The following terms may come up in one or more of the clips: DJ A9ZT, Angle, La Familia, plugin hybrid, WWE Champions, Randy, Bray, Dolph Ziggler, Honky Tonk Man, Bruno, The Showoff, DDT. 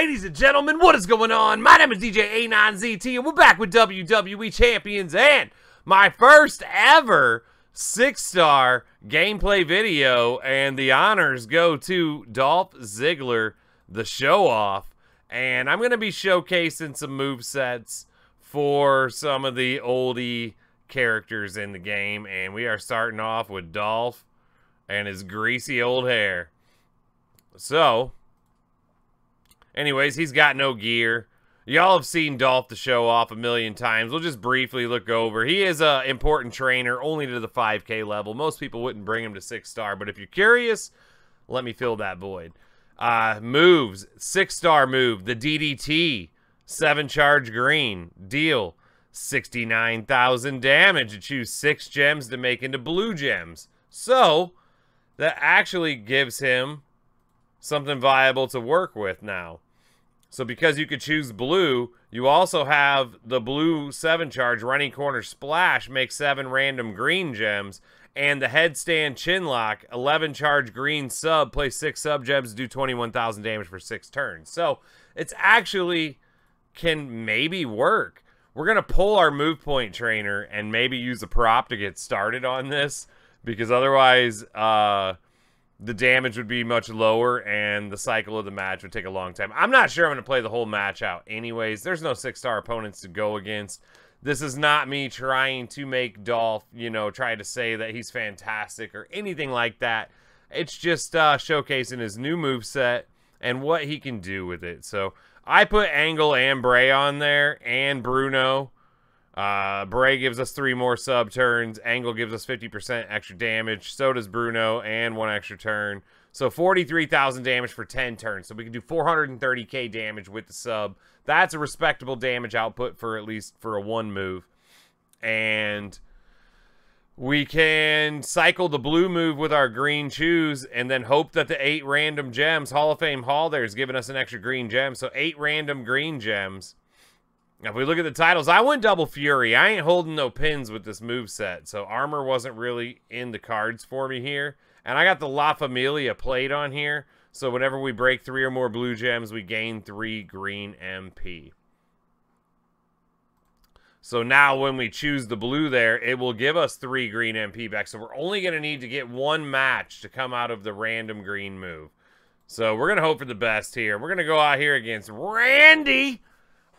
Ladies and gentlemen, what is going on? My name is DJ A9ZT, and we're back with WWE Champions and my first ever 6-star gameplay video, and the honors go to Dolph Ziggler, the show-off, and I'm going to be showcasing some movesets for some of the oldie characters in the game, and we are starting off with Dolph and his greasy old hair. So, anyways, he's got no gear. Y'all have seen Dolph the show-off a million times. We'll just briefly look over. He is an important trainer, only to the 5K level. Most people wouldn't bring him to 6-star, but if you're curious, let me fill that void. Moves, 6-star move, the DDT, 7-charge green, deal 69,000 damage. You choose 6 gems to make into blue gems. So, that actually gives him something viable to work with now. So because you could choose blue, you also have the blue 7-charge running corner splash, make 7 random green gems, and the headstand chin lock, 11-charge green sub, play 6 sub gems, do 21,000 damage for 6 turns. So it's actually can maybe work. We're gonna pull our move point trainer and maybe use a prop to get started on this, because otherwise, the damage would be much lower, and the cycle of the match would take a long time. I'm not sure I'm going to play the whole match out anyways. There's no 6-star opponents to go against. This is not me trying to make Dolph, you know, try to say that he's fantastic or anything like that. It's just showcasing his new moveset and what he can do with it. So I put Angle and Bray on there, and Bruno. Bray gives us 3 more sub turns. Angle gives us 50% extra damage. So does Bruno, and 1 extra turn. So 43,000 damage for 10 turns. So we can do 430k damage with the sub. That's a respectable damage output for at least for a 1 move. And we can cycle the blue move with our green choose, and then hope that the 8 random gems, Hall of Fame Hall there is giving us an extra green gem. So 8 random green gems. Now, if we look at the titles, I went double fury. I ain't holding no pins with this moveset, so armor wasn't really in the cards for me here. And I got the La Familia plate on here, so whenever we break 3 or more blue gems, we gain 3 green MP. So now when we choose the blue there, it will give us 3 green MP back. So we're only going to need to get 1 match to come out of the random green move. So we're going to hope for the best here. We're going to go out here against Randy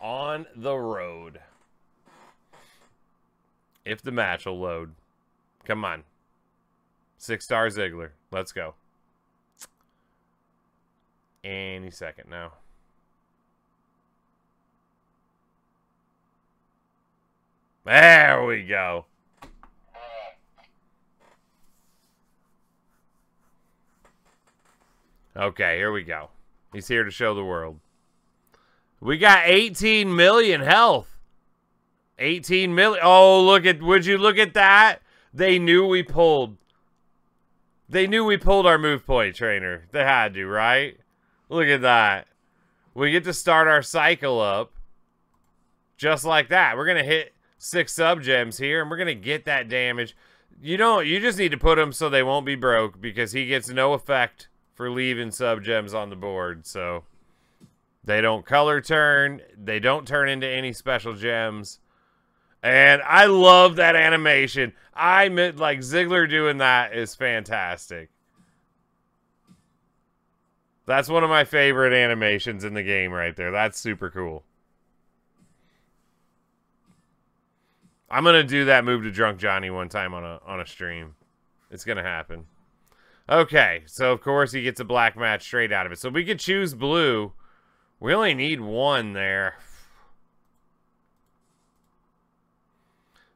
on the road, if the match will load. Come on, 6-star Ziggler, let's go. Any second now. There we go. Okay, here we go. He's here to show the world. We got 18 million health. 18 million. Oh, look at, would you look at that? They knew we pulled. They knew we pulled our move point trainer. They had to, right? Look at that. We get to start our cycle up just like that. We're going to hit 6 sub gems here, and we're going to get that damage. You don't, you just need to put them so they won't be broke, because he gets no effect for leaving sub gems on the board. So they don't color turn. They don't turn into any special gems. And I love that animation. I meant, like, Ziggler doing that is fantastic. That's one of my favorite animations in the game right there. That's super cool. I'm going to do that move to Drunk Johnny one time on a stream. It's going to happen. Okay, so, of course, he gets a black match straight out of it. So we could choose blue. We only need 1 there.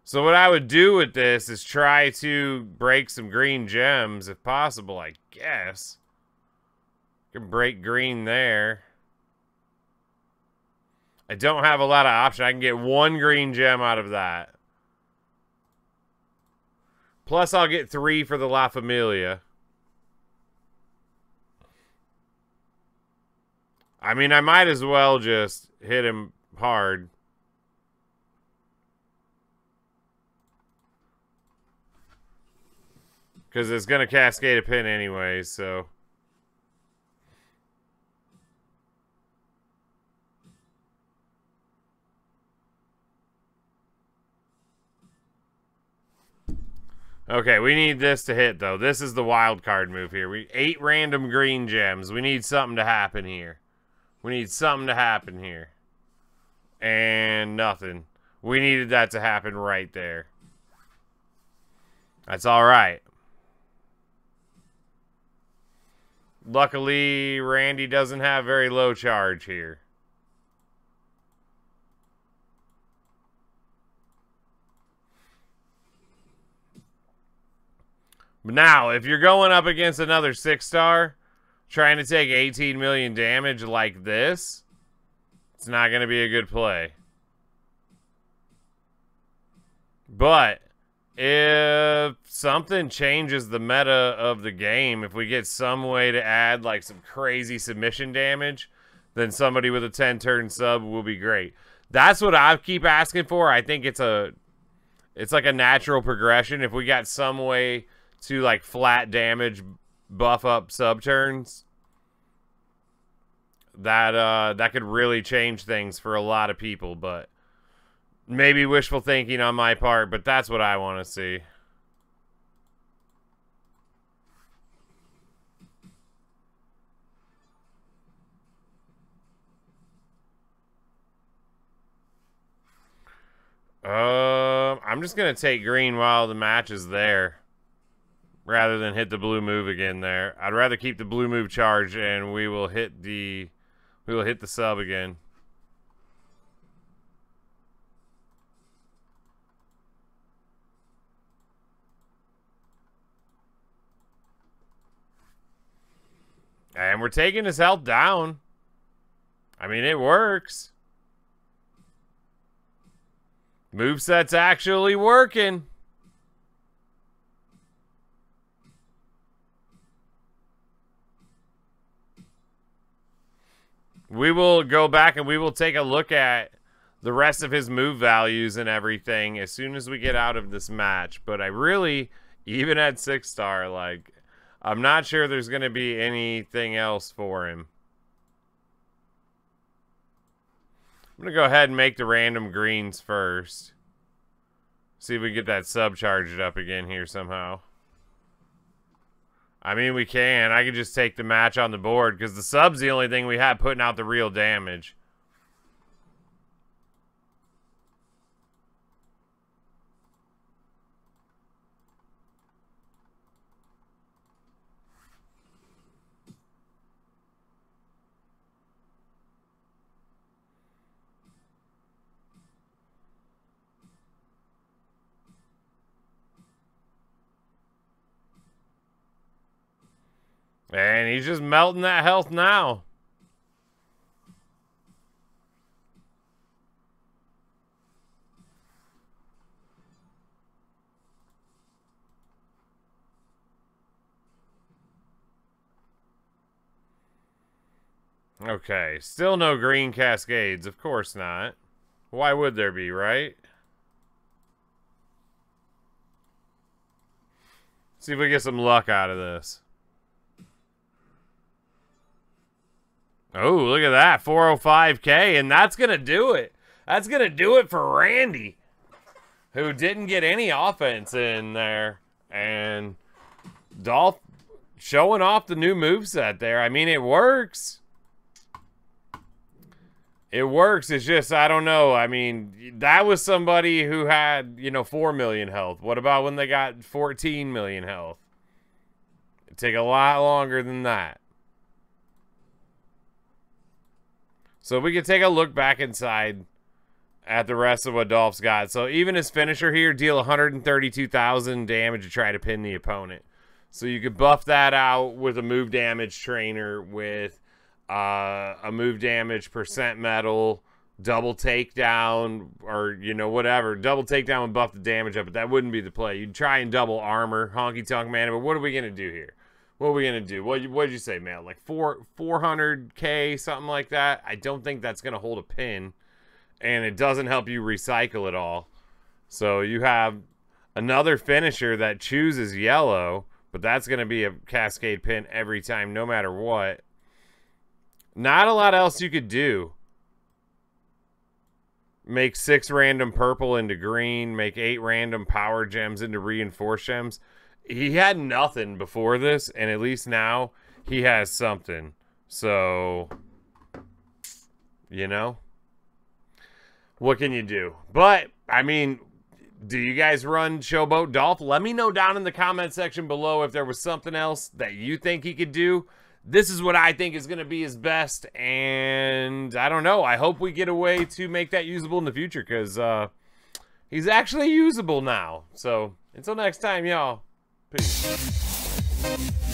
So what I would do with this is try to break some green gems if possible, I guess. Can break green there. I don't have a lot of options. I can get 1 green gem out of that. Plus I'll get 3 for the La Familia. I mean, I might as well just hit him hard. Because it's going to cascade a pin anyway, so. Okay, we need this to hit, though. This is the wild card move here. We 8 random green gems. We need something to happen here. We need something to happen here. And nothing. We needed that to happen right there. That's all right. Luckily, Randy doesn't have very low charge here. Now, if you're going up against another 6-star, trying to take 18 million damage like this, it's not going to be a good play. But if something changes the meta of the game, if we get some way to add like some crazy submission damage, then somebody with a 10-turn sub will be great. That's what I keep asking for. I think it's like a natural progression. If we got some way to like flat damage, buff up sub turns, that could really change things for a lot of people. But maybe wishful thinking on my part, but that's what I want to see. I'm just going to take green while the match is there, rather than hit the blue move again there. I'd rather keep the blue move charged, and we will hit the sub again. And we're taking his health down. I mean, it works. Moveset's actually working. We will go back and we will take a look at the rest of his move values and everything as soon as we get out of this match. But I really, even at 6-star, like, I'm not sure there's going to be anything else for him. I'm going to go ahead and make the random greens first. See if we get that sub charged up again here somehow. I mean, we can. I can just take the match on the board because the sub's the only thing we have putting out the real damage. And he's just melting that health now. Okay, still no green cascades. Of course not. Why would there be, right? See if we get some luck out of this. Oh, look at that, 405K, and that's going to do it. That's going to do it for Randy, who didn't get any offense in there. And Dolph showing off the new moveset there. I mean, it works. It works. It's just, I don't know. I mean, that was somebody who had, you know, 4 million health. What about when they got 14 million health? It'd take a lot longer than that. So we can take a look back inside at the rest of what Dolph's got. So even his finisher here, deal 132,000 damage to try to pin the opponent. So you could buff that out with a move damage trainer, with a move damage percent metal, double takedown, or, you know, whatever. Double takedown would buff the damage up, but that wouldn't be the play. You'd try and double armor, Honky Tonk Man. But what are we going to do here? What are we going to do? What did you say, man? Like 400K, something like that? I don't think that's going to hold a pin. And it doesn't help you recycle at all. So you have another finisher that chooses yellow. But that's going to be a cascade pin every time, no matter what. Not a lot else you could do. Make 6 random purple into green. Make 8 random power gems into reinforced gems. He had nothing before this, and at least now he has something. So, you know, what can you do? But, I mean, do you guys run Showboat Dolph? Let me know down in the comment section below if there was something else that you think he could do. This is what I think is going to be his best, and I don't know. I hope we get a way to make that usable in the future, because he's actually usable now. So until next time, y'all, peace.